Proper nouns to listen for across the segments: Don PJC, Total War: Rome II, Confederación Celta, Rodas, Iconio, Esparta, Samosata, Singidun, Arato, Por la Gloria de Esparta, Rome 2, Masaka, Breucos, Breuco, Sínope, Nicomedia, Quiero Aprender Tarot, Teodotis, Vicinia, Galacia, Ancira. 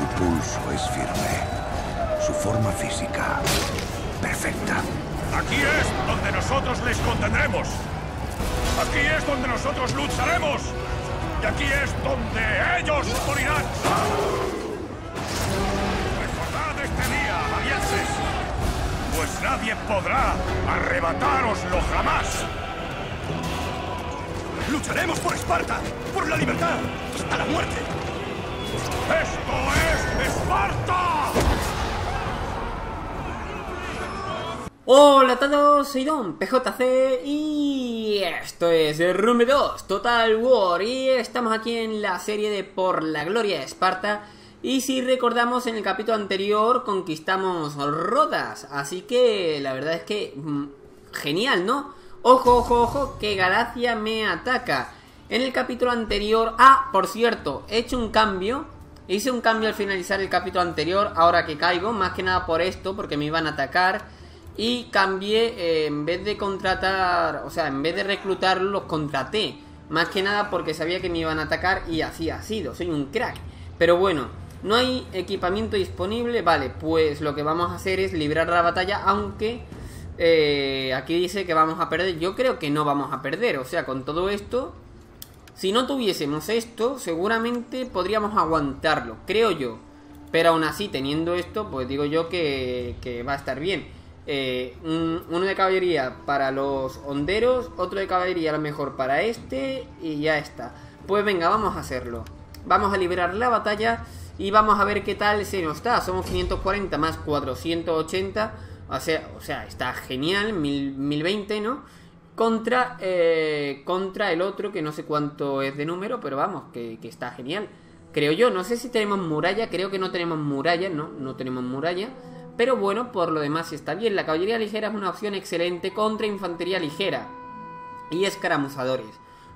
Su pulso es firme. Su forma física, perfecta. Aquí es donde nosotros les contendremos. Aquí es donde nosotros lucharemos. Y aquí es donde ellos morirán. Recordad este día, Abienses, pues nadie podrá arrebatároslo jamás. Lucharemos por Esparta, por la libertad, hasta la muerte. ¡Esto es Esparta! Hola a todos, soy Don PJC y esto es Rome 2, Total War, y estamos aquí en la serie de Por la Gloria de Esparta. Y si recordamos, en el capítulo anterior conquistamos Rodas, así que la verdad es que genial, ¿no? Ojo, ojo, ojo, que Galacia me ataca. En el capítulo anterior... Ah, por cierto, he hecho un cambio. Hice un cambio al finalizar el capítulo anterior, ahora que caigo, más que nada por esto, porque me iban a atacar. Y cambié, en vez de contratar... O sea, en vez de reclutarlos, los contraté. Más que nada porque sabía que me iban a atacar y así ha sido. Soy un crack. Pero bueno, no hay equipamiento disponible. Vale, pues lo que vamos a hacer es librar la batalla, aunque... aquí dice que vamos a perder. Yo creo que no vamos a perder. O sea, con todo esto, si no tuviésemos esto, seguramente podríamos aguantarlo, creo yo. Pero aún así, teniendo esto, pues digo yo que va a estar bien. Uno de caballería para los honderos, otro de caballería a lo mejor para este, y ya está. Pues venga, vamos a hacerlo. Vamos a liberar la batalla y vamos a ver qué tal se nos da. Somos 540 más 480. O sea, está genial, 1020, ¿no? Contra el otro, que no sé cuánto es de número, pero vamos, que está genial. Creo yo, no sé si tenemos muralla, creo que no tenemos muralla, no tenemos muralla. Pero bueno, por lo demás está bien. La caballería ligera es una opción excelente contra infantería ligera y escaramuzadores.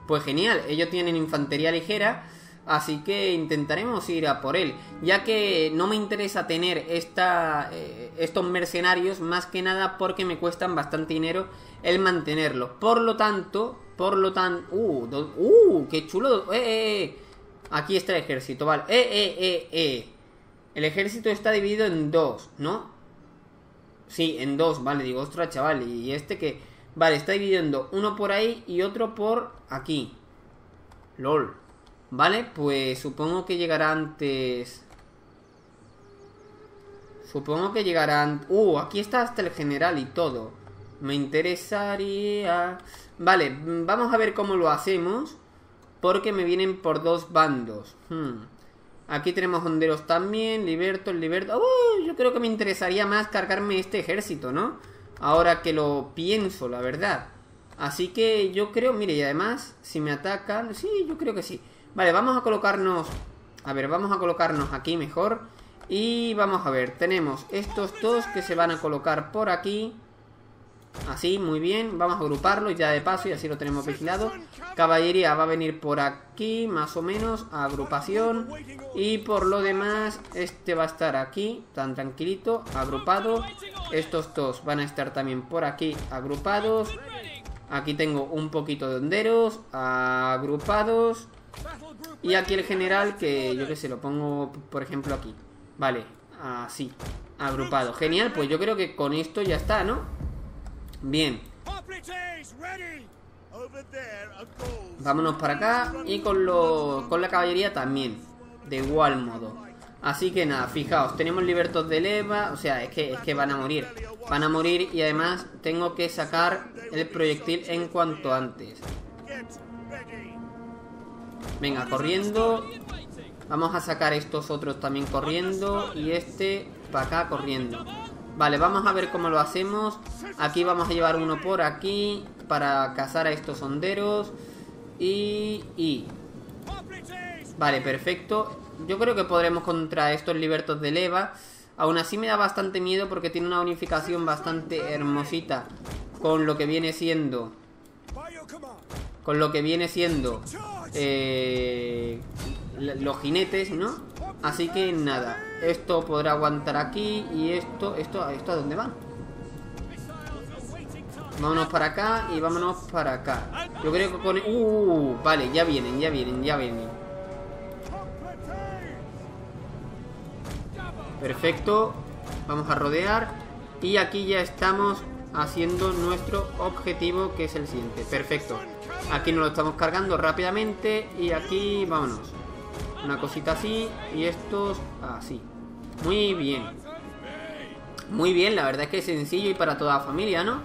Pues genial, ellos tienen infantería ligera, así que intentaremos ir a por él, ya que no me interesa tener estos mercenarios, más que nada porque me cuestan bastante dinero el mantenerlos. Por lo tanto... ¡Qué chulo! Aquí está el ejército, vale. El ejército está dividido en dos, ¿no? Sí, en dos, vale. Digo, ostras, chaval, y este que... Vale, está dividido en dos. Uno por ahí y otro por aquí. LOL. Vale, pues supongo que llegará antes. Aquí está hasta el general y todo. Me interesaría... Vale, vamos a ver cómo lo hacemos, porque me vienen por dos bandos. Aquí tenemos honderos también. Liberto. Yo creo que me interesaría más cargarme este ejército, ¿no? Ahora que lo pienso, la verdad. Así que yo creo... Mire, y además, si me atacan... Sí, yo creo que sí. Vale, vamos a colocarnos... A ver, vamos a colocarnos aquí mejor. Y vamos a ver, tenemos estos dos que se van a colocar por aquí. Así, muy bien. Vamos a agruparlos ya de paso y así lo tenemos vigilado. Caballería va a venir por aquí, más o menos, agrupación. Y por lo demás, este va a estar aquí, tan tranquilito, agrupado. Estos dos van a estar también por aquí, agrupados. Aquí tengo un poquito de honderos, agrupados. Y aquí el general, que yo qué sé, lo pongo por ejemplo aquí. Vale, así, agrupado. Genial, pues yo creo que con esto ya está, ¿no? Bien. Vámonos para acá. Y con la caballería también, de igual modo. Así que nada, fijaos, tenemos libertos de leva. O sea, es que van a morir. Van a morir y además tengo que sacar el proyectil en cuanto antes. Venga, corriendo. Vamos a sacar estos otros también corriendo. Y este para acá corriendo. Vale, vamos a ver cómo lo hacemos. Aquí vamos a llevar uno por aquí para cazar a estos honderos. Y vale, perfecto. Yo creo que podremos contra estos libertos de leva. Aún así me da bastante miedo porque tiene una unificación bastante hermosita con lo que viene siendo... los jinetes, ¿no? Así que nada, esto podrá aguantar aquí. Y esto ¿a dónde va? Vámonos para acá y vámonos para acá. Yo creo que con... Vale, ya vienen. Perfecto. Vamos a rodear. Y aquí ya estamos haciendo nuestro objetivo, que es el siguiente. Perfecto. Aquí nos lo estamos cargando rápidamente. Y aquí, vámonos. Una cosita así. Y estos así. Muy bien. Muy bien, la verdad es que es sencillo y para toda la familia, ¿no?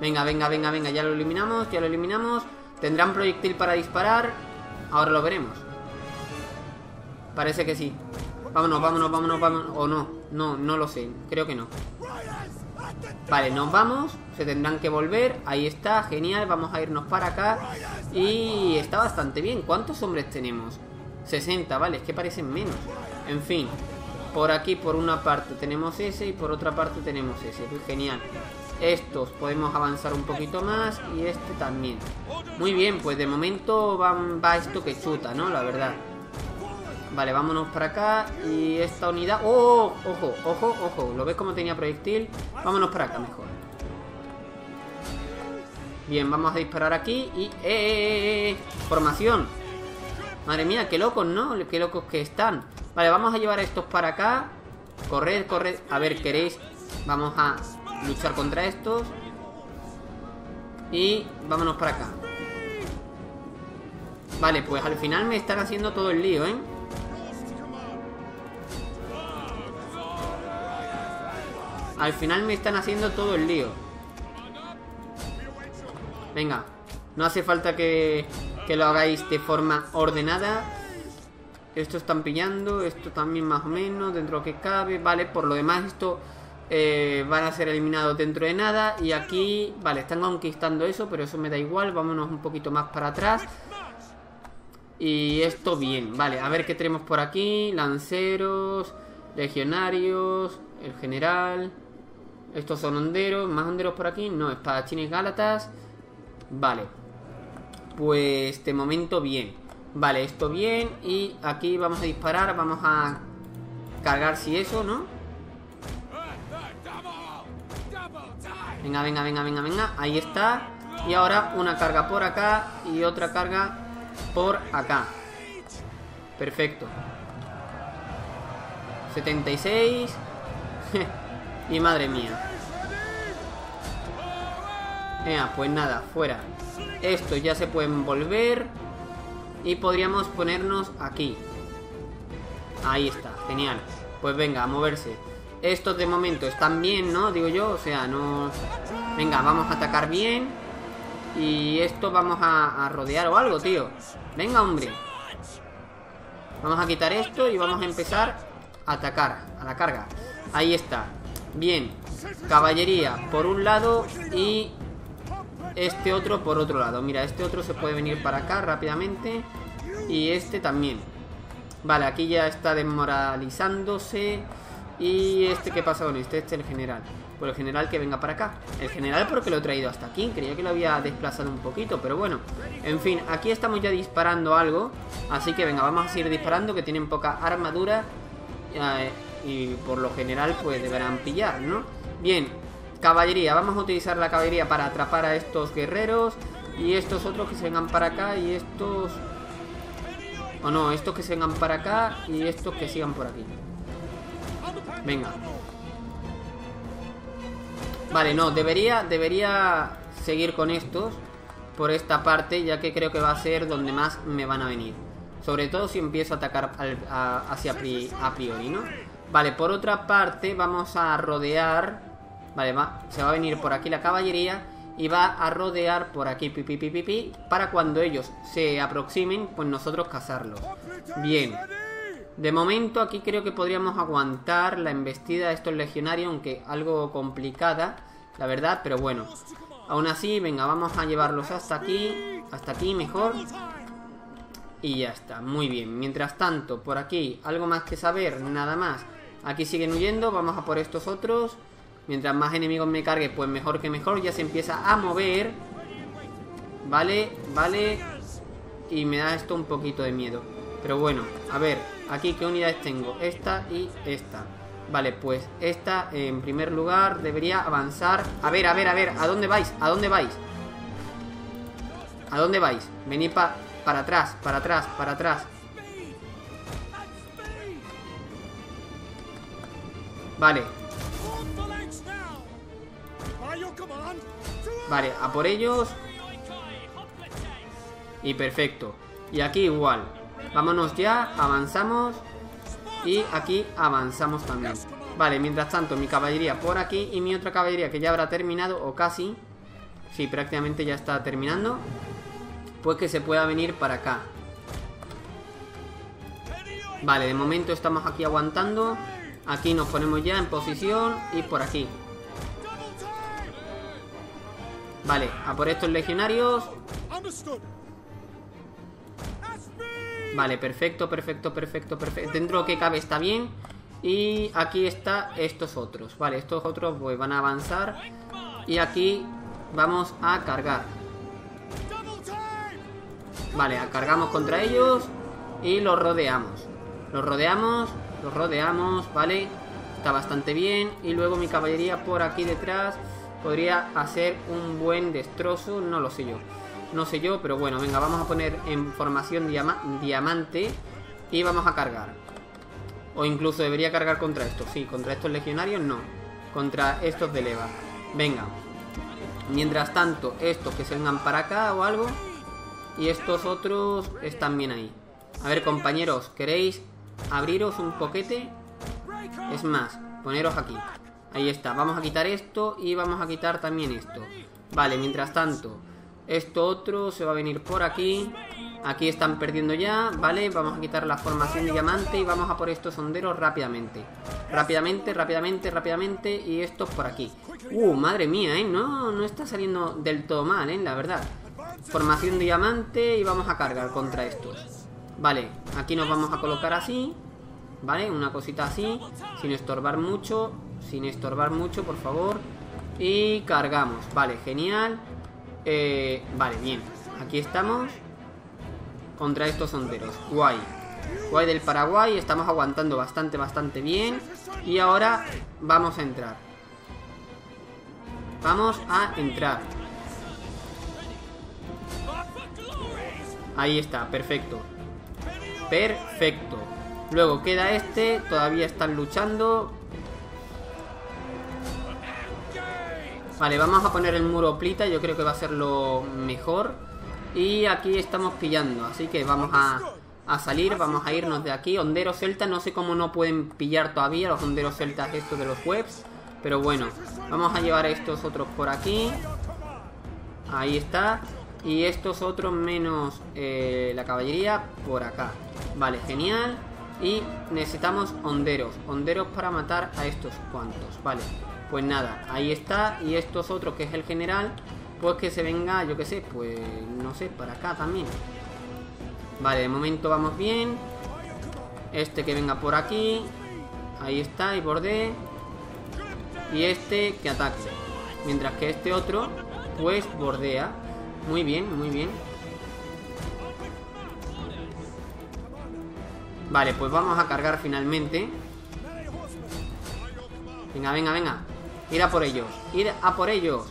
Venga, venga, venga, venga. Ya lo eliminamos, ya lo eliminamos. ¿Tendrán proyectil para disparar? Ahora lo veremos. Parece que sí. Vámonos, vámonos, vámonos, vámonos. O no, no, no lo sé. Creo que no. Vale, nos vamos. Se tendrán que volver. Ahí está, genial. Vamos a irnos para acá. Y está bastante bien. ¿Cuántos hombres tenemos? 60, vale, es que parecen menos. En fin. Por aquí, por una parte tenemos ese y por otra parte tenemos ese. Pues genial. Estos podemos avanzar un poquito más y este también. Muy bien, pues de momento va esto que chuta, ¿no? La verdad. Vale, vámonos para acá y esta unidad... ¡Oh! ¡Ojo! ¡Ojo! ¡Ojo! ¿Lo ves como tenía proyectil? Vámonos para acá mejor. Bien, vamos a disparar aquí y... ¡Eh! ¡Formación! Madre mía, qué locos, ¿no? Qué locos que están. Vale, vamos a llevar a estos para acá. Corred, corred. A ver, ¿queréis? Vamos a luchar contra estos. Y vámonos para acá. Vale, pues al final me están haciendo todo el lío, ¿eh? Al final me están haciendo todo el lío. Venga. No hace falta que lo hagáis de forma ordenada. Esto están pillando, esto también más o menos, dentro que cabe, vale, por lo demás esto van a ser eliminados dentro de nada. Y aquí, vale, están conquistando eso, pero eso me da igual, vámonos un poquito más para atrás. Y esto bien, vale, a ver qué tenemos por aquí, lanceros, legionarios, el general. Estos son honderos, más honderos por aquí, no, espadachines gálatas. Vale, pues de momento bien. Vale, esto bien. Y aquí vamos a disparar. Vamos a cargar si eso, ¿no? Venga, venga, venga, venga, venga. Ahí está. Y ahora una carga por acá y otra carga por acá. Perfecto. 76. Y madre mía. Pues nada, fuera. Estos ya se pueden volver. Y podríamos ponernos aquí. Ahí está, genial. Pues venga, a moverse. Estos de momento están bien, ¿no? Digo yo, o sea, no... Venga, vamos a atacar bien. Y esto vamos a rodear o algo, tío. Venga, hombre. Vamos a quitar esto y vamos a empezar a atacar, a la carga. Ahí está. Bien. Caballería por un lado y... este otro por otro lado. Mira, este otro se puede venir para acá rápidamente. Y este también. Vale, aquí ya está desmoralizándose. ¿Y este qué pasa con este? Este es el general. Pues el general que venga para acá. El general porque lo he traído hasta aquí. Creía que lo había desplazado un poquito, pero bueno. En fin, aquí estamos ya disparando algo. Así que venga, vamos a seguir disparando, que tienen poca armadura. Y por lo general pues deberán pillar, ¿no? Bien. Caballería, vamos a utilizar la caballería para atrapar a estos guerreros. Y estos otros que se vengan para acá. Y estos... o no, estos que se vengan para acá. Y estos que sigan por aquí. Venga. Vale, no, debería seguir con estos por esta parte, ya que creo que va a ser donde más me van a venir. Sobre todo si empiezo a atacar a priori, ¿no? Vale, por otra parte vamos a rodear. Vale, se va a venir por aquí la caballería y va a rodear por aquí, para cuando ellos se aproximen, pues nosotros cazarlos. Bien. De momento aquí creo que podríamos aguantar la embestida de estos legionarios, aunque algo complicada, la verdad, pero bueno. Aún así, venga, vamos a llevarlos hasta aquí mejor. Y ya está, muy bien. Mientras tanto, por aquí, algo más que saber, nada más. Aquí siguen huyendo, vamos a por estos otros. Mientras más enemigos me cargue, pues mejor que mejor. Ya se empieza a mover. Vale, vale. Y me da esto un poquito de miedo. Pero bueno, a ver. Aquí, ¿qué unidades tengo? Esta y esta. Vale, pues esta en primer lugar debería avanzar. A ver, a ver, a ver. ¿A dónde vais? ¿A dónde vais? ¿A dónde vais? Venid para atrás, para atrás, para atrás. Vale. Vale, a por ellos. Y perfecto. Y aquí igual. Vámonos ya, avanzamos. Y aquí avanzamos también. Vale, mientras tanto mi caballería por aquí y mi otra caballería que ya habrá terminado o casi. Sí, prácticamente ya está terminando. Pues que se pueda venir para acá. Vale, de momento estamos aquí aguantando. Aquí nos ponemos ya en posición y por aquí. Vale, a por estos legionarios. Vale, perfecto, perfecto, perfecto, perfecto. Dentro de lo que cabe está bien. Y aquí está estos otros. Vale, estos otros pues van a avanzar. Y aquí vamos a cargar. Vale, cargamos contra ellos. Y los rodeamos. Los rodeamos, los rodeamos. Vale, está bastante bien. Y luego mi caballería por aquí detrás podría hacer un buen destrozo. No lo sé yo. No sé yo, pero bueno, venga, vamos a poner en formación diamante. Y vamos a cargar. O incluso debería cargar contra estos. Sí, contra estos legionarios no. Contra estos de leva. Venga. Mientras tanto, estos que se vengan para acá o algo. Y estos otros están bien ahí. A ver, compañeros, ¿queréis abriros un poquete? Es más, poneros aquí. Ahí está, vamos a quitar esto y vamos a quitar también esto. Vale, mientras tanto, esto otro se va a venir por aquí. Aquí están perdiendo ya, vale. Vamos a quitar la formación de diamante y vamos a por estos honderos rápidamente. Rápidamente, rápidamente, rápidamente. Y estos por aquí. Madre mía, no está saliendo del todo mal, la verdad. Formación de diamante y vamos a cargar contra estos. Vale, aquí nos vamos a colocar así. Vale, una cosita así. Sin estorbar mucho. Sin estorbar mucho, por favor. Y cargamos, vale, genial. Vale, bien. Aquí estamos. Contra estos honderos, guay. Guay del Paraguay, estamos aguantando bastante, bastante bien. Y ahora vamos a entrar. Vamos a entrar. Ahí está, perfecto. Perfecto. Luego queda este, todavía están luchando. Vale, vamos a poner el muro plita. Yo creo que va a ser lo mejor. Y aquí estamos pillando. Así que vamos a salir. Vamos a irnos de aquí. Honderos celtas. No sé cómo no pueden pillar todavía los honderos celtas estos de los webs. Pero bueno. Vamos a llevar a estos otros por aquí. Ahí está. Y estos otros menos la caballería por acá. Vale, genial. Y necesitamos honderos. Honderos para matar a estos cuantos. Vale. Pues nada, ahí está. Y estos otros, que es el general, pues que se venga, yo que sé, pues no sé, para acá también. Vale, de momento vamos bien. Este que venga por aquí. Ahí está, y borde. Y este que ataque. Mientras que este otro, pues bordea. Muy bien, muy bien. Vale, pues vamos a cargar finalmente. Venga, venga, venga. Ir a por ellos, ir a por ellos.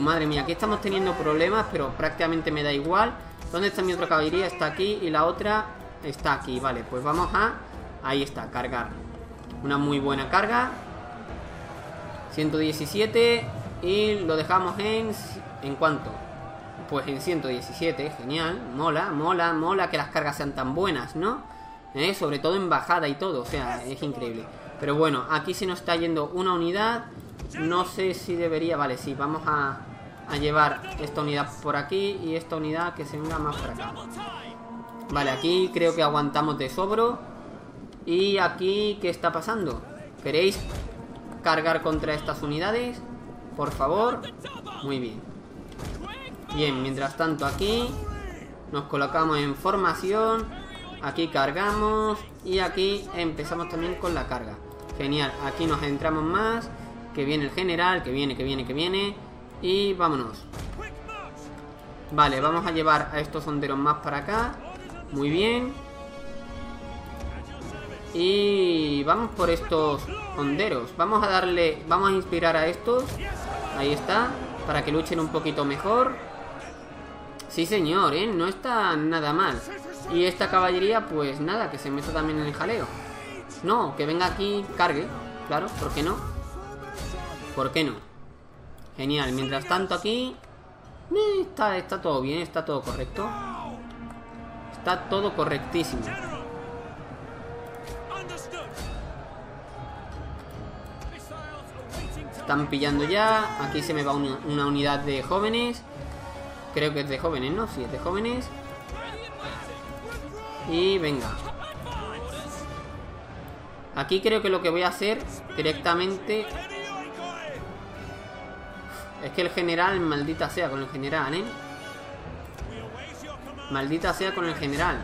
Madre mía, aquí estamos teniendo problemas. Pero prácticamente me da igual. ¿Dónde está mi otra caballería? Está aquí. Y la otra está aquí, vale. Pues vamos a... Ahí está, cargar. Una muy buena carga. 117. Y lo dejamos en... ¿En cuánto? Pues en 117, genial. Mola, mola, mola que las cargas sean tan buenas, ¿no? Sobre todo en bajada y todo, o sea, es increíble. Pero bueno, aquí se nos está yendo una unidad. No sé si debería... Vale, sí, vamos a llevar esta unidad por aquí. Y esta unidad que se venga más para acá. Vale, aquí creo que aguantamos de sobro. Y aquí, ¿qué está pasando? ¿Queréis cargar contra estas unidades? Por favor. Muy bien. Bien, mientras tanto aquí nos colocamos en formación. Aquí cargamos. Y aquí empezamos también con la carga. Genial, aquí nos adentramos más. Que viene el general, que viene, que viene, que viene. Y vámonos. Vale, vamos a llevar a estos honderos más para acá. Muy bien. Y vamos por estos honderos. Vamos a darle, vamos a inspirar a estos. Ahí está, para que luchen un poquito mejor. Sí señor, no está nada mal. Y esta caballería, pues nada, que se meta también en el jaleo. No, que venga aquí, cargue. Claro, ¿por qué no? ¿Por qué no? Genial, mientras tanto aquí está todo bien, está todo correcto. Está todo correctísimo. Están pillando ya. Aquí se me va una unidad de jóvenes. Creo que es de jóvenes, ¿no? Sí, es de jóvenes. Y venga. Aquí creo que lo que voy a hacer directamente... Es que el general, maldita sea con el general, ¿eh? Maldita sea con el general.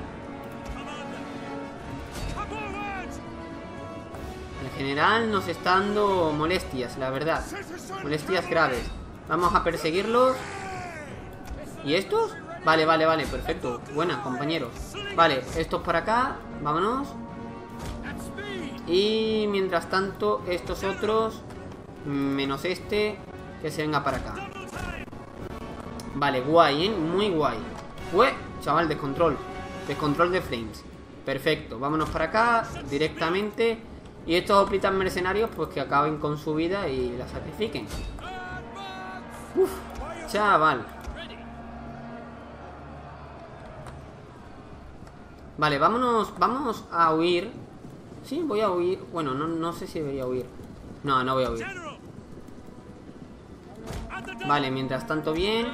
El general nos está dando molestias, la verdad. Molestias graves. Vamos a perseguirlos. ¿Y estos? Vale, vale, vale, perfecto. Buena, compañeros. Vale, estos por acá. Vámonos. Y mientras tanto, estos otros, menos este, que se venga para acá. Vale, guay, ¿eh? Muy guay. ¡Ué! Chaval, descontrol. Descontrol de frames. Perfecto, vámonos para acá directamente. Y estos hoplitas mercenarios, pues que acaben con su vida y la sacrifiquen. Uf, chaval. Vale, vámonos, vamos a huir. Sí, voy a huir. Bueno, no sé si voy a huir. No, no voy a huir. Vale, mientras tanto bien.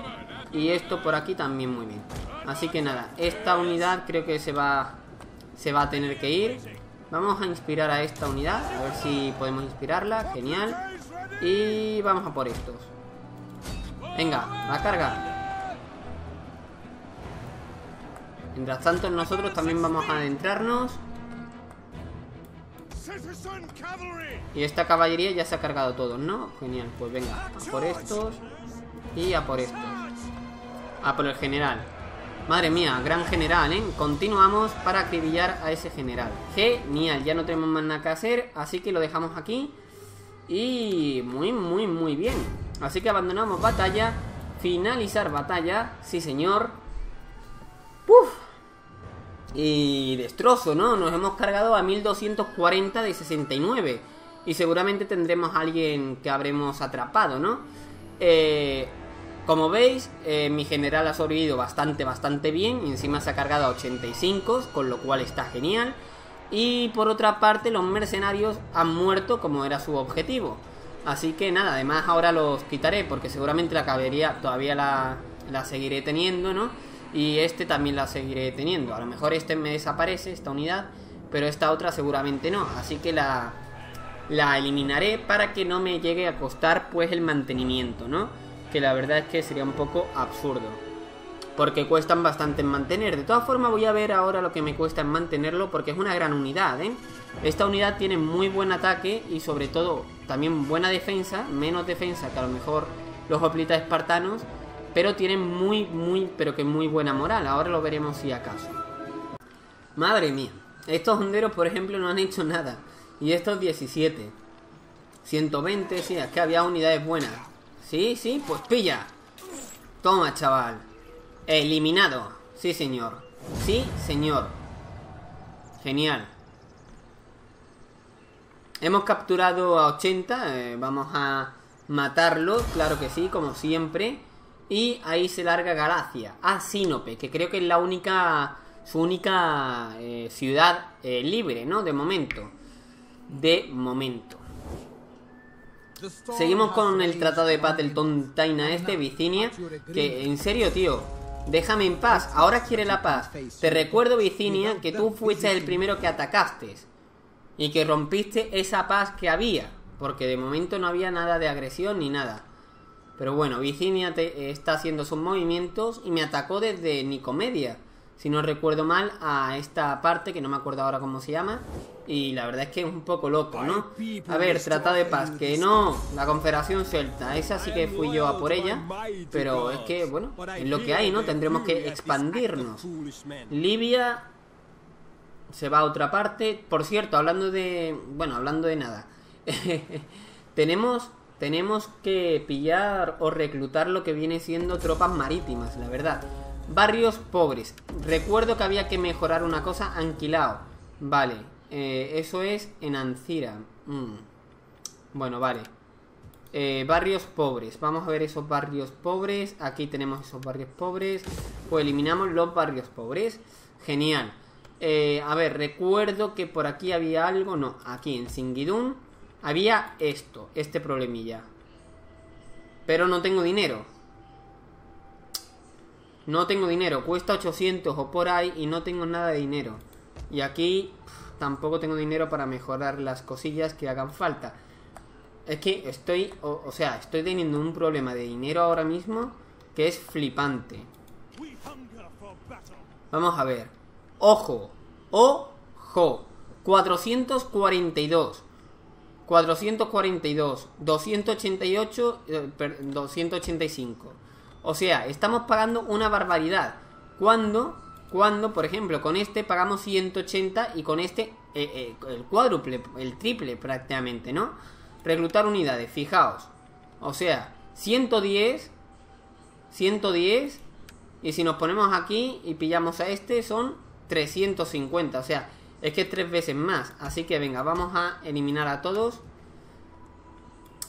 Y esto por aquí también muy bien. Así que nada, esta unidad creo que se va a tener que ir. Vamos a inspirar a esta unidad. A ver si podemos inspirarla. Genial. Y vamos a por estos. Venga, va a cargar. Mientras tanto, nosotros también vamos a adentrarnos. Y esta caballería ya se ha cargado todos, ¿no? Genial, pues venga, a por estos. Y a por estos. A por el general. Madre mía, gran general, ¿eh? Continuamos para acribillar a ese general. Genial, ya no tenemos más nada que hacer. Así que lo dejamos aquí. Y muy, muy, muy bien. Así que abandonamos batalla. Finalizar batalla, sí señor. ¡Puf! Y destrozo, ¿no? Nos hemos cargado a 1240 de 69. Y seguramente tendremos a alguien que habremos atrapado, ¿no? Como veis, mi general ha sobrevivido bastante bien. Y encima se ha cargado a 85, con lo cual está genial. Y por otra parte, los mercenarios han muerto como era su objetivo. Así que nada, además ahora los quitaré porque seguramente la caballería todavía la seguiré teniendo, ¿no? Y este también la seguiré teniendo. A lo mejor este me desaparece, esta unidad, pero esta otra seguramente no. Así que la eliminaré para que no me llegue a costar pues el mantenimiento, ¿no? Que la verdad es que sería un poco absurdo, porque cuestan bastante en mantener. De todas formas voy a ver ahora lo que me cuesta en mantenerlo, porque es una gran unidad, ¿eh? Esta unidad tiene muy buen ataque y sobre todo también buena defensa. Menos defensa que a lo mejor los hoplitas espartanos, pero tienen muy buena moral. Ahora lo veremos si acaso. Madre mía. Estos honderos, por ejemplo, no han hecho nada. Y estos 17. 120, sí. Es que había unidades buenas. Sí, sí, pues pilla. Toma, chaval. Eliminado. Sí, señor. Sí, señor. Genial. Hemos capturado a 80. Vamos a matarlos. Claro que sí, como siempre. Y ahí se larga Galacia a Sínope, que creo que es la única, su única ciudad libre, ¿no? De momento. De momento. Seguimos con el tratado de paz del Tontaina este, Vicinia. Que en serio, tío, déjame en paz. Ahora quiere la paz. Te recuerdo, Vicinia, que tú fuiste el primero que atacaste y que rompiste esa paz que había, porque de momento no había nada de agresión ni nada. Pero bueno, Vicinia está haciendo sus movimientos y me atacó desde Nicomedia, si no recuerdo mal, a esta parte, que no me acuerdo ahora cómo se llama. Y la verdad es que es un poco loco, ¿no? A ver, tratado de paz, que no, la Confederación Celta, esa sí que fui yo a por ella. Pero es que, bueno, es lo que hay, ¿no? Tendremos que expandirnos. Libia se va a otra parte. Por cierto, hablando de... Bueno, hablando de nada. Tenemos que pillar o reclutar lo que viene siendo tropas marítimas, la verdad. Barrios pobres. Recuerdo que había que mejorar una cosa. Anquilao. Vale. Eso es en Ancira. Bueno, vale. Barrios pobres. Vamos a ver esos barrios pobres. Aquí tenemos esos barrios pobres. Pues eliminamos los barrios pobres. Genial. A ver, recuerdo que por aquí había algo. No, aquí en Singidun había esto, este problemilla. Pero no tengo dinero. No tengo dinero. Cuesta 800 o por ahí y no tengo nada de dinero. Y aquí tampoco tengo dinero para mejorar las cosillas que hagan falta. Es que estoy, o sea, estoy teniendo un problema de dinero ahora mismo que es flipante. Vamos a ver. Ojo, ojo. 442. 442. 288, 285. O sea, estamos pagando una barbaridad. Cuando, por ejemplo, con este pagamos 180 y con este el cuádruple, el triple prácticamente, ¿no? Reclutar unidades, fijaos. O sea, 110. 110. Y si nos ponemos aquí y pillamos a este, son 350. O sea, es que es 3 veces más. Así que venga, vamos a eliminar a todos.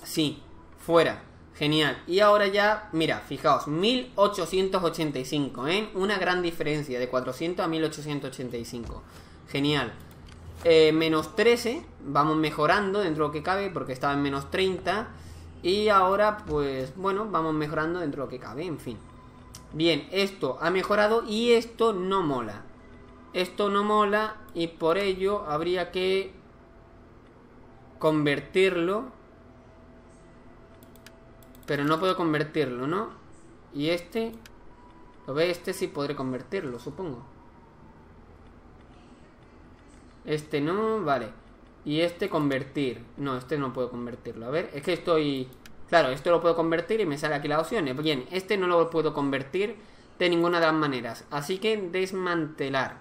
Sí, fuera. Genial. Y ahora ya, mira, fijaos, 1885, ¿eh? Una gran diferencia, de 400 a 1885. Genial. Menos 13, vamos mejorando dentro de lo que cabe, porque estaba en menos 30. Y ahora, pues, bueno, vamos mejorando dentro de lo que cabe, en fin. Bien, esto ha mejorado y esto no mola. Esto no mola y por ello habría que convertirlo. Pero no puedo convertirlo, ¿no? Y este, ¿lo ve? Este sí podré convertirlo, supongo. Este no, vale. Y este convertir. No, este no puedo convertirlo. A ver, es que estoy... Claro, esto lo puedo convertir y me sale aquí las opciones. Bien, este no lo puedo convertir de ninguna de las maneras. Así que desmantelar.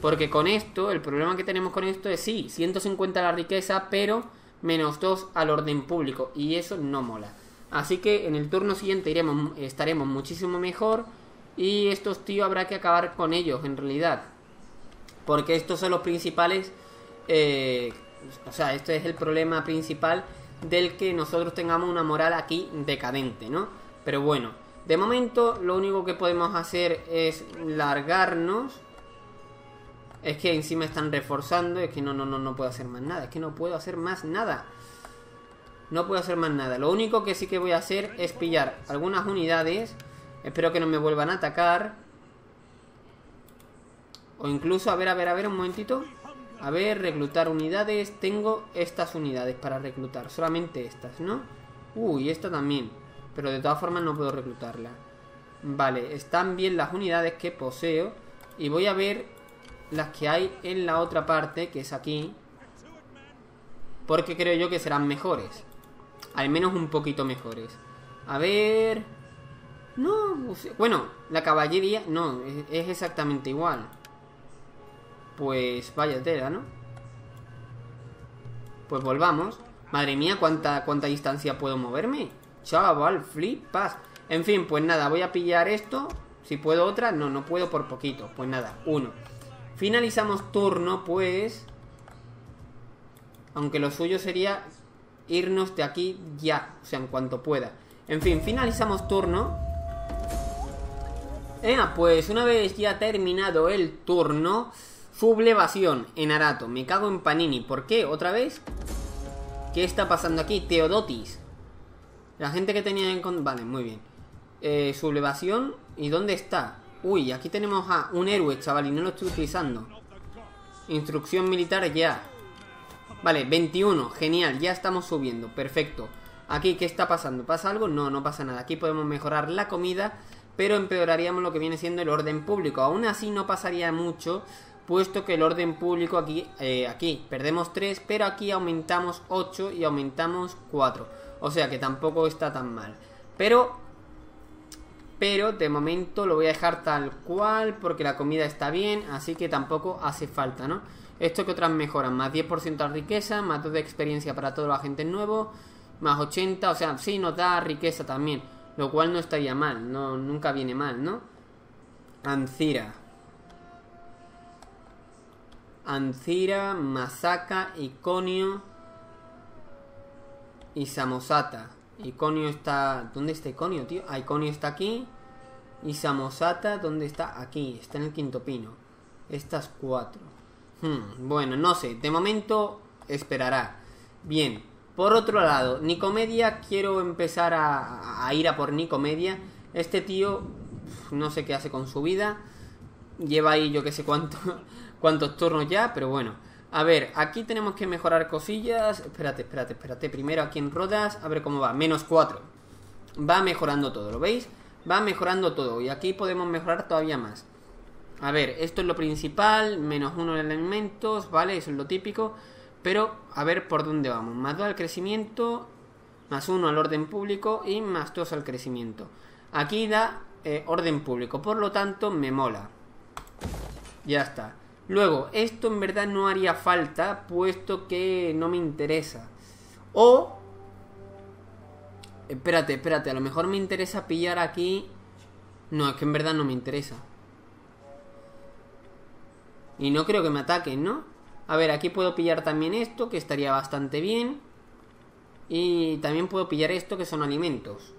Porque con esto, el problema que tenemos con esto es, sí, 150 a la riqueza, pero menos 2 al orden público. Y eso no mola. Así que en el turno siguiente estaremos muchísimo mejor. Y estos tíos habrá que acabar con ellos, en realidad. Porque estos son los principales... o sea, este es el problema principal del que nosotros tengamos una moral aquí decadente, ¿no? Pero bueno, de momento lo único que podemos hacer es largarnos. Es que encima están reforzando. Es que no puedo hacer más nada. Es que no puedo hacer más nada. No puedo hacer más nada. Lo único que sí que voy a hacer es pillar algunas unidades. Espero que no me vuelvan a atacar. O incluso, a ver, un momentito. A ver, reclutar unidades. Tengo estas unidades para reclutar. Solamente estas, ¿no? Uy, esta también. Pero de todas formas no puedo reclutarla. Vale, están bien las unidades que poseo. Y voy a ver las que hay en la otra parte, que es aquí. Porque creo yo que serán mejores. Al menos un poquito mejores. A ver... No, bueno, la caballería... No, es exactamente igual. Pues vaya tela, ¿no? Pues volvamos. Madre mía, ¿cuánta distancia puedo moverme? Chaval, flipas. En fin, pues nada, voy a pillar esto. Si puedo otra, no puedo por poquito. Pues nada, uno. Finalizamos turno, pues. Aunque lo suyo sería irnos de aquí ya. O sea, en cuanto pueda. En fin, finalizamos turno. Pues una vez ya terminado el turno... Sublevación en Arato. Me cago en Panini. ¿Por qué? ¿Otra vez? ¿Qué está pasando aquí? Teodotis. La gente que tenía en... Vale, muy bien. Sublevación. ¿Y dónde está? Uy, aquí tenemos a un héroe, chaval. Y no lo estoy utilizando. Instrucción militar ya. Vale, 21. Genial. Ya estamos subiendo. Perfecto. Aquí, ¿qué está pasando? ¿Pasa algo? No, no pasa nada. Aquí podemos mejorar la comida. Pero empeoraríamos lo que viene siendo el orden público. Aún así no pasaría mucho... Puesto que el orden público aquí perdemos 3, pero aquí aumentamos 8 y aumentamos 4. O sea que tampoco está tan mal. Pero de momento lo voy a dejar tal cual porque la comida está bien, así que tampoco hace falta, ¿no? Esto que otras mejoran, más 10% de riqueza, más 2 de experiencia para todos los agentes nuevos, más 80, o sea, sí nos da riqueza también. Lo cual no estaría mal, no, nunca viene mal, ¿no? Ancira. Ancira, Masaka, Iconio. y Samosata. Iconio está... ¿Dónde está Iconio, tío? Ah, Iconio está aquí. Y Samosata, ¿dónde está? Aquí, está en el quinto pino. Estas cuatro. Bueno, no sé, de momento esperará. Bien, por otro lado, Nicomedia, quiero empezar a ir a por Nicomedia. Este tío, no sé qué hace con su vida. Lleva ahí yo que sé cuántos turnos ya, pero bueno. A ver, aquí tenemos que mejorar cosillas. Espérate. Primero aquí en Rodas, a ver cómo va. Menos 4. Va mejorando todo, ¿lo veis? Va mejorando todo. Y aquí podemos mejorar todavía más. A ver, esto es lo principal. Menos 1 en alimentos, ¿vale? Eso es lo típico. Pero, a ver por dónde vamos. Más 2 al crecimiento. Más 1 al orden público. Y más 2 al crecimiento. Aquí da orden público. Por lo tanto, me mola. Ya está. Luego, esto en verdad no haría falta, puesto que no me interesa. O... Espérate, a lo mejor me interesa pillar aquí... No, es que en verdad no me interesa. Y no creo que me ataquen, ¿no? A ver, aquí puedo pillar también esto, que estaría bastante bien. Y también puedo pillar esto, que son alimentos.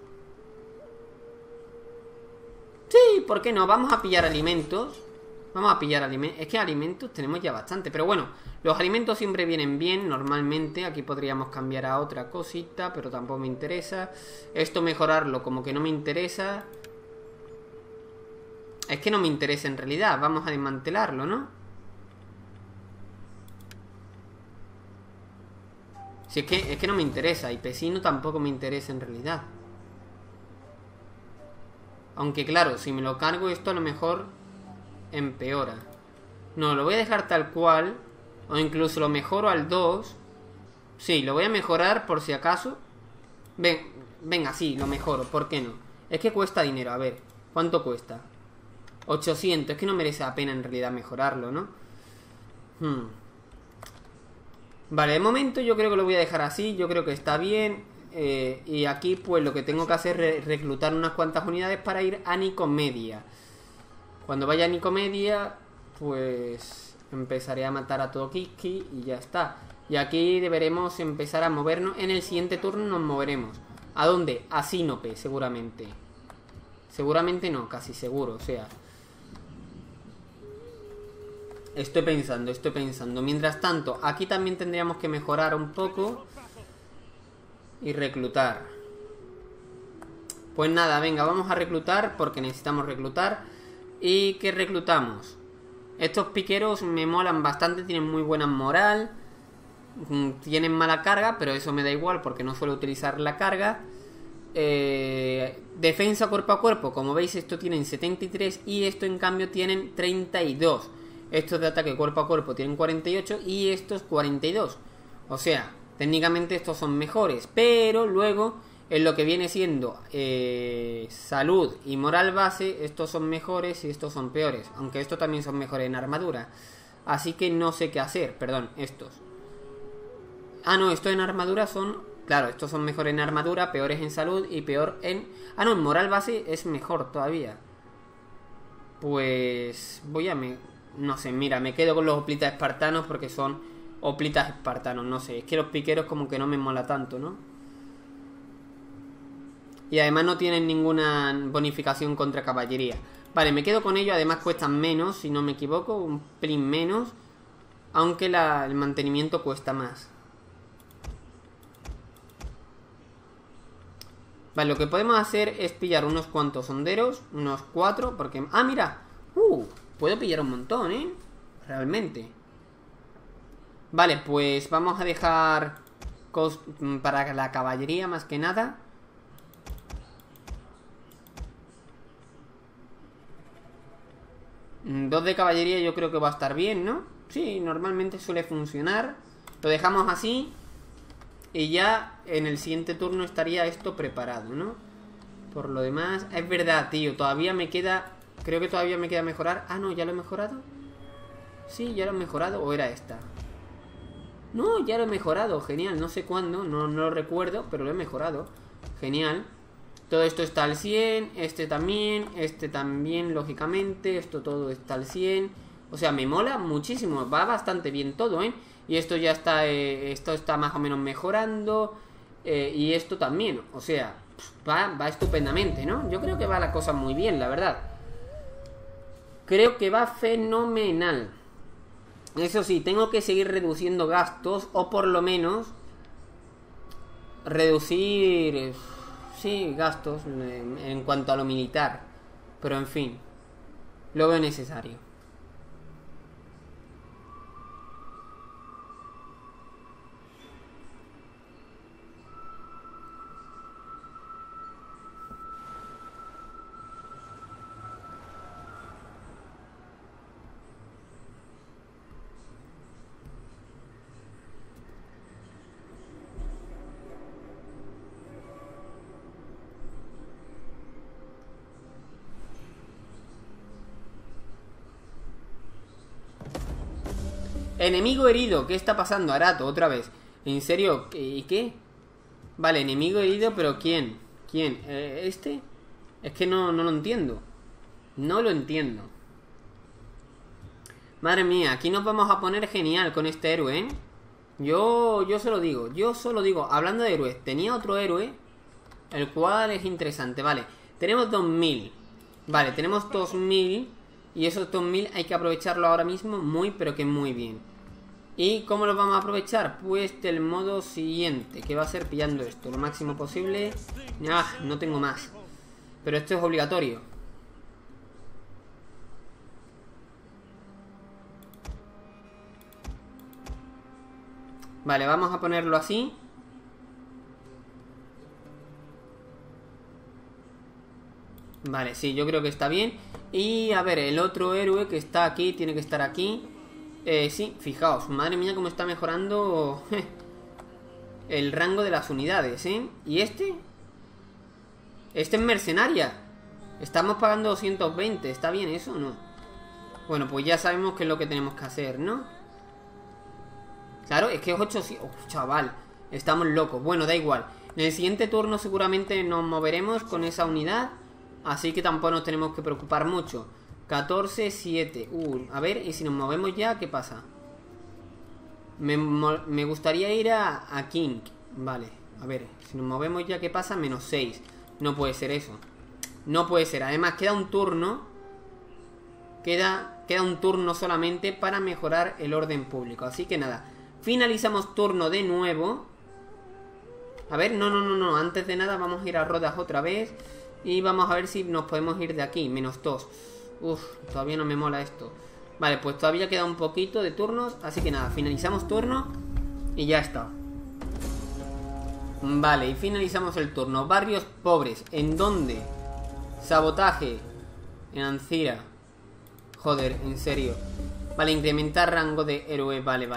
Sí, ¿por qué no? Vamos a pillar alimentos. Vamos a pillar alimentos. Es que alimentos tenemos ya bastante. Pero bueno, los alimentos siempre vienen bien normalmente. Aquí podríamos cambiar a otra cosita, pero tampoco me interesa. Esto mejorarlo como que no me interesa. Es que no me interesa en realidad. Vamos a desmantelarlo, ¿no? Si es que no me interesa. Y Pesino tampoco me interesa en realidad. Aunque claro, si me lo cargo esto a lo mejor... empeora. No, lo voy a dejar tal cual. O incluso lo mejoro al 2. Sí, lo voy a mejorar por si acaso. Venga, sí, lo mejoro. ¿Por qué no? Es que cuesta dinero. A ver, ¿cuánto cuesta? 800. Es que no merece la pena en realidad mejorarlo, ¿no? Vale, de momento yo creo que lo voy a dejar así. Yo creo que está bien. Y aquí pues lo que tengo que hacer es reclutar unas cuantas unidades para ir a Nicomedia. Cuando vaya a Nicomedia, pues empezaré a matar a todo Kiski y ya está. Y aquí deberemos empezar a movernos. En el siguiente turno nos moveremos. ¿A dónde? A Sínope, seguramente. Seguramente no, casi seguro, o sea. Estoy pensando. Mientras tanto, aquí también tendríamos que mejorar un poco. Y reclutar. Pues nada, venga, vamos a reclutar porque necesitamos reclutar. ¿Y qué reclutamos? Estos piqueros me molan bastante, tienen muy buena moral, tienen mala carga, pero eso me da igual porque no suelo utilizar la carga. Defensa cuerpo a cuerpo, como veis esto tienen 73 y esto en cambio tienen 32. Estos de ataque cuerpo a cuerpo tienen 48 y estos 42. O sea, técnicamente estos son mejores, pero luego... En lo que viene siendo salud y moral base, estos son mejores y estos son peores. Aunque estos también son mejores en armadura. Así que no sé qué hacer. Perdón, estos. Ah, no, estos en armadura son... Claro, estos son mejores en armadura, peores en salud y peor en... Ah, no, en moral base es mejor todavía. Pues... No sé, mira, me quedo con los hoplitas espartanos porque son hoplitas espartanos. No sé, es que los piqueros como que no me mola tanto, ¿no? Y además no tienen ninguna bonificación contra caballería. Vale, me quedo con ello. Además cuestan menos, si no me equivoco. Un pelín menos. Aunque el mantenimiento cuesta más. Vale, lo que podemos hacer es pillar unos cuantos honderos. Unos 4. Porque... ¡Ah, mira! Puedo pillar un montón, ¿eh? Realmente. Vale, pues vamos a dejar... para la caballería más que nada... Dos de caballería yo creo que va a estar bien, ¿no? Sí, normalmente suele funcionar. Lo dejamos así. Y ya en el siguiente turno estaría esto preparado, ¿no? Por lo demás... Es verdad, tío, todavía me queda... Creo que todavía me queda mejorar. Ah, no, ¿ya lo he mejorado? Sí, ya lo he mejorado. ¿O era esta? No, ya lo he mejorado. Genial, no sé cuándo. No lo recuerdo, pero lo he mejorado. Genial. Todo esto está al 100, este también, lógicamente, esto todo está al 100. O sea, me mola muchísimo, va bastante bien todo, ¿eh? Y esto ya está, esto está más o menos mejorando. Y esto también, o sea, va estupendamente, ¿no? Yo creo que va la cosa muy bien, la verdad. Creo que va fenomenal. Eso sí, tengo que seguir reduciendo gastos, o por lo menos reducir, sí, gastos en cuanto a lo militar. Pero en fin, lo veo necesario. Enemigo herido, ¿qué está pasando? Arato, otra vez. ¿En serio? ¿Y qué? Vale, enemigo herido, pero ¿quién? ¿Quién? ¿Este? Es que no lo entiendo. No lo entiendo. Madre mía, aquí nos vamos a poner genial con este héroe, ¿eh? Yo solo digo, hablando de héroes, tenía otro héroe, el cual es interesante, vale. Tenemos 2000. Vale, tenemos 2000. Y esos 2000 hay que aprovecharlo ahora mismo muy, pero que muy bien. ¿Y cómo lo vamos a aprovechar? Pues del modo siguiente, que va a ser pillando esto lo máximo posible. Ah, no tengo más. Pero esto es obligatorio. Vale, vamos a ponerlo así. Vale, sí, yo creo que está bien. Y a ver, el otro héroe que está aquí, tiene que estar aquí. Sí, fijaos, madre mía cómo está mejorando el rango de las unidades, ¿eh? ¿Y este? Este es mercenaria. Estamos pagando 220, ¿está bien eso o no? Bueno, pues ya sabemos qué es lo que tenemos que hacer, ¿no? Claro, es que es 800... Oh, chaval, estamos locos. Bueno, da igual. En el siguiente turno seguramente nos moveremos con esa unidad, así que tampoco nos tenemos que preocupar mucho. 14, 7. A ver, y si nos movemos ya, ¿qué pasa? Me gustaría ir a King. Vale, a ver, si nos movemos ya, ¿qué pasa? Menos 6. No puede ser eso. No puede ser. Además, queda un turno. Queda un turno solamente para mejorar el orden público. Así que nada, finalizamos turno de nuevo. A ver, no. Antes de nada vamos a ir a Rodas otra vez. Y vamos a ver si nos podemos ir de aquí. Menos 2. Uf, todavía no me mola esto. Vale, pues todavía queda un poquito de turnos. Así que nada, finalizamos turno. Y ya está. Vale, y finalizamos el turno. Barrios pobres. ¿En dónde? Sabotaje. En Ancira. Joder, en serio. Vale, incrementar rango de héroe. Vale.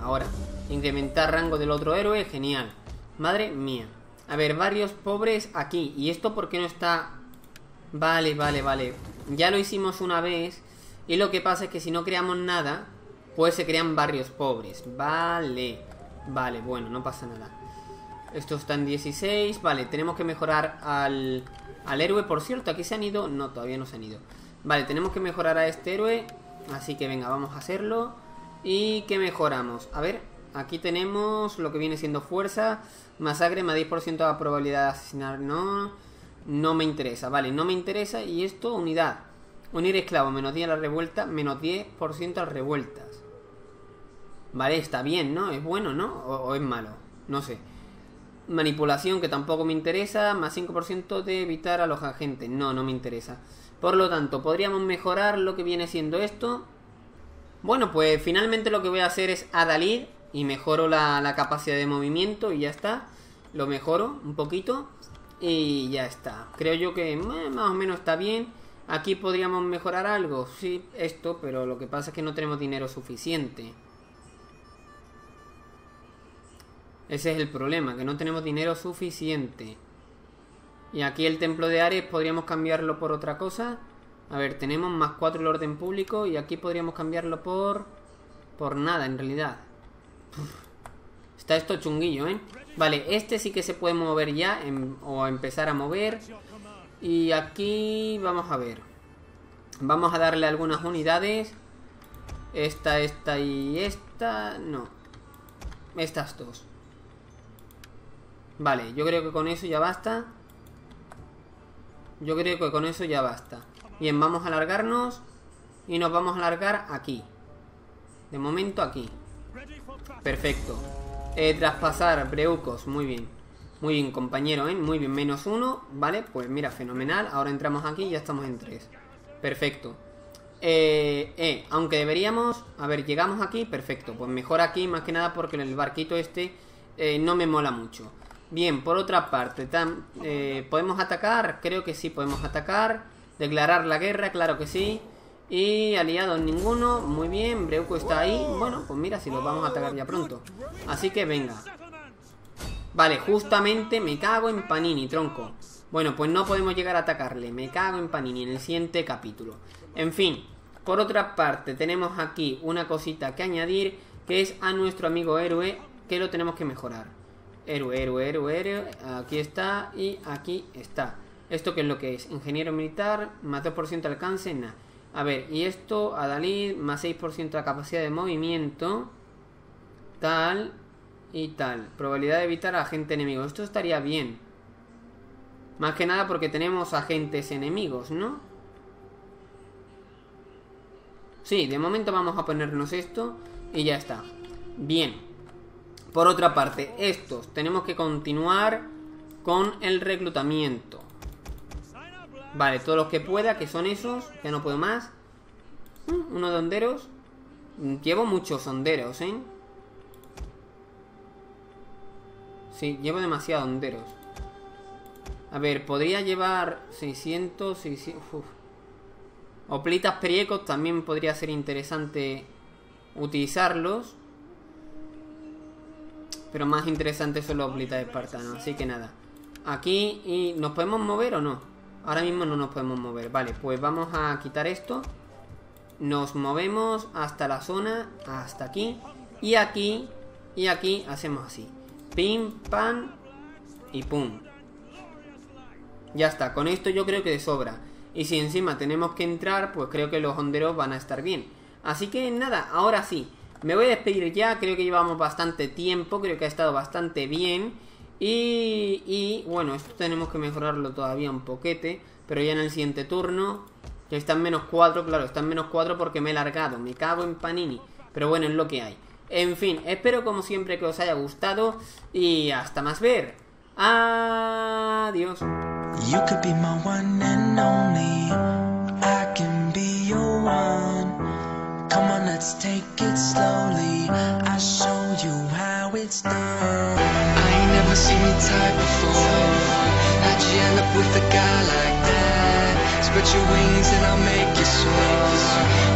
Ahora, incrementar rango del otro héroe. Genial. Madre mía. A ver, barrios pobres aquí. ¿Y esto por qué no está? Vale. Ya lo hicimos una vez. Y lo que pasa es que si no creamos nada, pues se crean barrios pobres. Vale, bueno, no pasa nada. Esto está en 16. Vale, tenemos que mejorar al héroe. Por cierto, ¿aquí se han ido? No, todavía no se han ido. Vale, tenemos que mejorar a este héroe. Así que venga, vamos a hacerlo. ¿Y qué mejoramos? A ver, aquí tenemos lo que viene siendo fuerza. Masacre más 10% de probabilidad de asesinar. No me interesa. Vale, no me interesa. Y esto, unidad. Unir esclavo, menos 10 a la revuelta, menos 10% a las revueltas. Vale, está bien, ¿no? Es bueno, ¿no? O es malo, no sé. Manipulación, que tampoco me interesa. Más 5% de evitar a los agentes. No me interesa. Por lo tanto, podríamos mejorar lo que viene siendo esto. Bueno, pues finalmente lo que voy a hacer es Adalid. Y mejoro la capacidad de movimiento y ya está. Lo mejoro un poquito y ya está. Creo yo que más o menos está bien. Aquí podríamos mejorar algo. Sí, esto, pero lo que pasa es que no tenemos dinero suficiente. Ese es el problema, que no tenemos dinero suficiente. Y aquí el templo de Ares podríamos cambiarlo por otra cosa. A ver, tenemos más 4 el orden público y aquí podríamos cambiarlo por nada en realidad. Está esto chunguillo, ¿eh? Vale, este sí que se puede mover ya o empezar a mover. Y aquí vamos a ver. Vamos a darle algunas unidades. Esta y esta. No. Estas dos. Vale, yo creo que con eso ya basta. Yo creo que con eso ya basta. Bien, vamos a alargarnos. Y nos vamos a alargar aquí. De momento aquí. Perfecto. Traspasar Breucos, muy bien. Muy bien, compañero, ¿eh? Muy bien, -1. Vale, pues mira, fenomenal. Ahora entramos aquí y ya estamos en 3. Perfecto. Aunque deberíamos... A ver, llegamos aquí, perfecto. Pues mejor aquí, más que nada porque el barquito este no me mola mucho. Bien, por otra parte, ¿podemos atacar? Creo que sí podemos atacar. Declarar la guerra, claro que sí. Y aliados ninguno, muy bien, Breuco está ahí. Bueno, pues mira, si los vamos a atacar ya pronto. Así que venga. Vale, justamente me cago en Panini, tronco. Bueno, pues no podemos llegar a atacarle. Me cago en Panini en el siguiente capítulo. En fin, por otra parte, tenemos aquí una cosita que añadir, que es a nuestro amigo héroe, que lo tenemos que mejorar. Héroe. Aquí está y aquí está. ¿Esto qué es lo que es? Ingeniero militar, más 2% alcance, nada. A ver, y esto, Adalid, más 6% de capacidad de movimiento. Tal... y tal, probabilidad de evitar a agente enemigo. Esto estaría bien. Más que nada porque tenemos agentes enemigos, ¿no? Sí, de momento vamos a ponernos esto y ya está. Bien. Por otra parte, estos tenemos que continuar con el reclutamiento. Vale, todos los que pueda, que son esos. Ya no puedo más. Unos honderos. Llevo muchos honderos, ¿eh? Sí, llevo demasiado honderos. A ver, podría llevar 600, 600... Uf. Hoplitas periecos también podría ser interesante utilizarlos. Pero más interesantes son los hoplitas espartanos, así que nada. Aquí, y ¿nos podemos mover o no? Ahora mismo no nos podemos mover. Vale, pues vamos a quitar esto. Nos movemos hasta la zona, hasta aquí. Y aquí, hacemos así. Pim, pam y pum. Ya está, con esto yo creo que de sobra. Y si encima tenemos que entrar, pues creo que los honderos van a estar bien. Así que nada, ahora sí, me voy a despedir ya, creo que llevamos bastante tiempo. Creo que ha estado bastante bien. Y bueno, esto tenemos que mejorarlo todavía un poquete. Pero ya en el siguiente turno, que está en -4, claro, está en -4 porque me he largado. Me cago en Panini, pero bueno, es lo que hay. En fin, espero como siempre que os haya gustado y hasta más ver. Adiós. You could be my one and only. I can be your one. Come on, let's take it slowly. I'll show you how it's done. I ain't never seen you type before. How'd you end up with a guy like that? Spread your wings and I'll make you soar.